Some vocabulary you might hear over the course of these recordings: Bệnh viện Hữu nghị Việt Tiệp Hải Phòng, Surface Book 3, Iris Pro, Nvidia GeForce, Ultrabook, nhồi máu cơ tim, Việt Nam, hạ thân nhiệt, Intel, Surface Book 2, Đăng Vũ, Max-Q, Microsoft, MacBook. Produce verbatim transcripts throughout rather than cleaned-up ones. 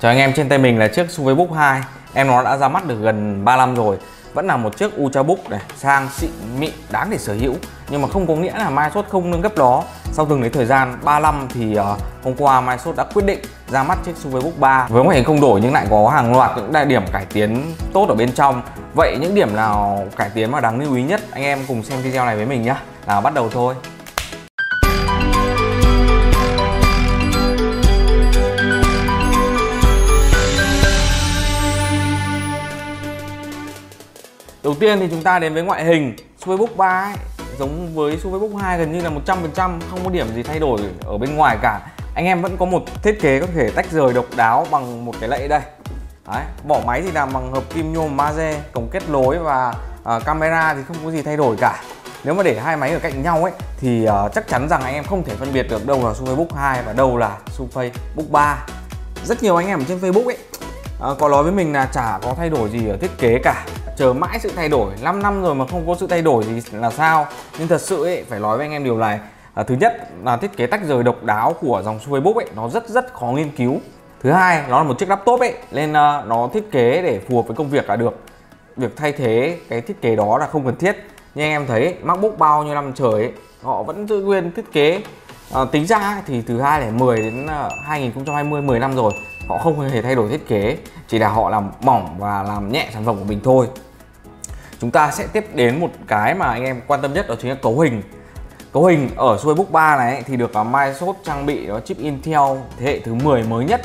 Chào anh em, trên tay mình là chiếc Surface Book hai. Em nó đã ra mắt được gần ba năm rồi. Vẫn là một chiếc Ultrabook này, sang xịn mịn đáng để sở hữu. Nhưng mà không có nghĩa là Microsoft không nâng cấp nó. Sau từng đấy thời gian ba năm thì uh, hôm qua Microsoft đã quyết định ra mắt chiếc Surface Book ba với ngoại hình không đổi nhưng lại có hàng loạt những đại điểm cải tiến tốt ở bên trong. Vậy những điểm nào cải tiến mà đáng lưu ý nhất, anh em cùng xem video này với mình nhé. Nào, bắt đầu thôi. Đầu tiên thì chúng ta đến với ngoại hình. Surface Book ba ấy, giống với Surface Book hai gần như là một trăm phần trăm không có điểm gì thay đổi ở bên ngoài cả. Anh em vẫn có một thiết kế có thể tách rời độc đáo bằng một cái lẫy đây. Đấy, vỏ máy thì làm bằng hợp kim nhôm magie, cổng kết nối và uh, camera thì không có gì thay đổi cả. Nếu mà để hai máy ở cạnh nhau ấy thì uh, chắc chắn rằng anh em không thể phân biệt được đâu là Surface Book hai và đâu là Surface Book ba. Rất nhiều anh em trên Facebook ấy uh, có nói với mình là chả có thay đổi gì ở thiết kế cả, chờ mãi sự thay đổi, năm năm rồi mà không có sự thay đổi thì là sao. Nhưng thật sự ấy, phải nói với anh em điều này, à, thứ nhất là thiết kế tách rời độc đáo của dòng Surface Book ấy nó rất rất khó nghiên cứu. Thứ hai, nó là một chiếc laptop ấy nên à, nó thiết kế để phù hợp với công việc là được. Việc thay thế cái thiết kế đó là không cần thiết. Nhưng anh em thấy ấy, MacBook bao nhiêu năm trời ấy, họ vẫn giữ nguyên thiết kế. à, tính ra thì từ hai không một không đến hai nghìn không trăm hai mươi, mười năm rồi họ không hề thay đổi thiết kế, chỉ là họ làm mỏng và làm nhẹ sản phẩm của mình thôi. Chúng ta sẽ tiếp đến một cái mà anh em quan tâm nhất, đó chính là cấu hình. Cấu hình ở Surface Book ba này thì được Microsoft trang bị đó chip Intel thế hệ thứ mười mới nhất.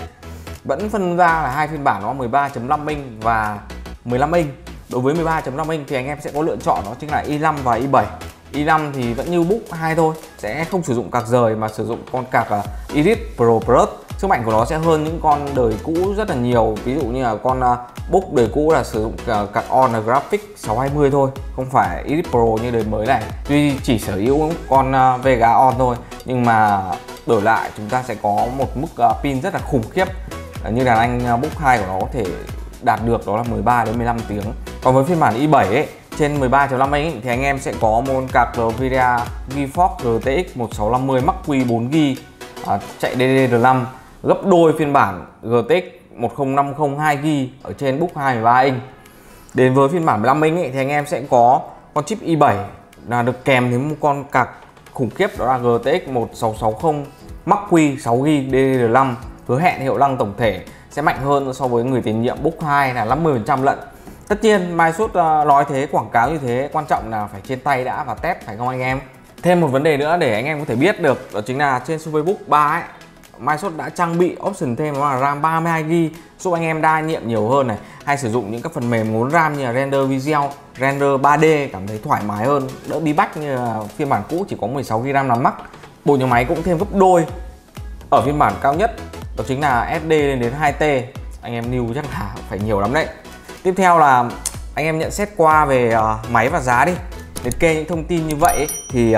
Vẫn phân ra là hai phiên bản, nó mười ba chấm năm inch và mười lăm inch. Đối với mười ba chấm năm inch thì anh em sẽ có lựa chọn đó chính là i năm và i bảy. i năm thì vẫn như Book hai thôi, sẽ không sử dụng cạc rời mà sử dụng con cạc Iris Pro Plus. Sức mạnh của nó sẽ hơn những con đời cũ rất là nhiều, ví dụ như là con uh, Book đời cũ là sử dụng uh, card on graphic sáu hai mươi thôi, không phải Iris Pro như đời mới này. Tuy chỉ sở hữu con uh, Vega on thôi, nhưng mà đổi lại chúng ta sẽ có một mức uh, pin rất là khủng khiếp, uh, như đàn anh uh, Book hai của nó có thể đạt được, đó là mười ba đến mười lăm tiếng. Còn với phiên bản i bảy ấy, trên mười ba chấm năm inch thì anh em sẽ có một card Nvidia GeForce giê tê ix một sáu năm không Max-Q bốn gi uh, chạy đê đê rờ năm, gấp đôi phiên bản giê tê ix một không năm không hai gi ở trên Book hai mười ba inch. Đến với phiên bản mười lăm inch ấy, thì anh em sẽ có con chip i bảy là được kèm thêm một con card khủng khiếp, đó là giê tê ix một sáu sáu không Max-Q sáu gi đê đê rờ năm, hứa hẹn hiệu năng tổng thể sẽ mạnh hơn so với người tiền nhiệm Book hai là năm mươi phần trăm lận. Tất nhiên Microsoft nói thế, quảng cáo như thế, quan trọng là phải trên tay đã và test, phải không anh em? Thêm một vấn đề nữa để anh em có thể biết được, đó chính là trên Surface Book ba ấy, Microsoft đã trang bị option thêm là RAM ba mươi hai gi bi giúp anh em đa nhiệm nhiều hơn này, hay sử dụng những các phần mềm ngốn RAM như là render video, render ba D cảm thấy thoải mái hơn, đỡ bí bách như phiên bản cũ chỉ có mười sáu gi bi RAM làm mắc. Bộ nhớ máy cũng thêm gấp đôi ở phiên bản cao nhất, đó chính là ét đê lên đến hai tê. Anh em lưu chắc là phải nhiều lắm đấy. Tiếp theo là anh em nhận xét qua về máy và giá đi. Liệt kê những thông tin như vậy thì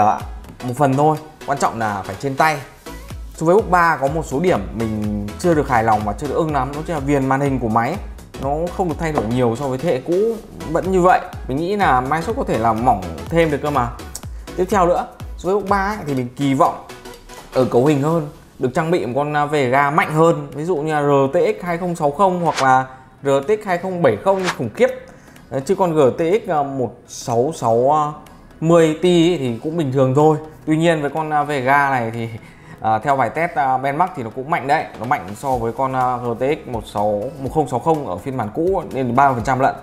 một phần thôi, quan trọng là phải trên tay. Surface Book ba có một số điểm mình chưa được hài lòng và chưa được ưng lắm, đó chính là viền màn hình của máy nó không được thay đổi nhiều so với thế hệ cũ, vẫn như vậy. Mình nghĩ là Microsoft có thể làm mỏng thêm được cơ mà. Tiếp theo nữa, Surface Book ba ấy, thì mình kỳ vọng ở cấu hình hơn, được trang bị một con Vega mạnh hơn, ví dụ như là rờ tê ix hai không sáu không hoặc là rờ tê ix hai không bảy không khủng khiếp. Chứ con rờ tê ix một sáu sáu không ti thì cũng bình thường thôi. Tuy nhiên với con Vega này thì À, theo bài test uh, benchmark thì nó cũng mạnh đấy, nó mạnh so với con uh, rờ tê ix một sáu không sáu không ở phiên bản cũ nên ba mươi phần trăm lận.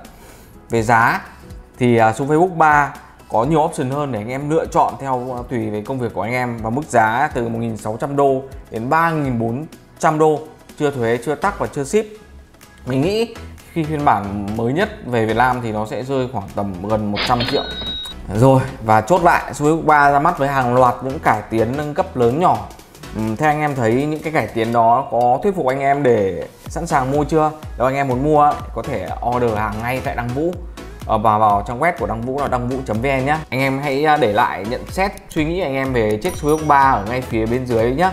Về giá thì uh, Surface Book ba có nhiều option hơn để anh em lựa chọn theo uh, tùy về công việc của anh em, và mức giá từ một nghìn sáu trăm đô đến ba nghìn bốn trăm đô, chưa thuế, chưa tax và chưa ship. Mình nghĩ khi phiên bản mới nhất về Việt Nam thì nó sẽ rơi khoảng tầm gần một trăm triệu. Rồi, và chốt lại, Surface Book ba ra mắt với hàng loạt những cải tiến nâng cấp lớn nhỏ. Theo anh em thấy những cái cải tiến đó có thuyết phục anh em để sẵn sàng mua chưa? Nếu anh em muốn mua có thể order hàng ngay tại Đăng Vũ và vào trang web của Đăng Vũ là đăng vũ chấm vn nhé. Anh em hãy để lại nhận xét, suy nghĩ anh em về chiếc Surface Book ba ở ngay phía bên dưới nhé.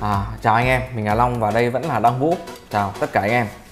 à, Chào anh em, mình là Long và đây vẫn là Đăng Vũ. Chào tất cả anh em.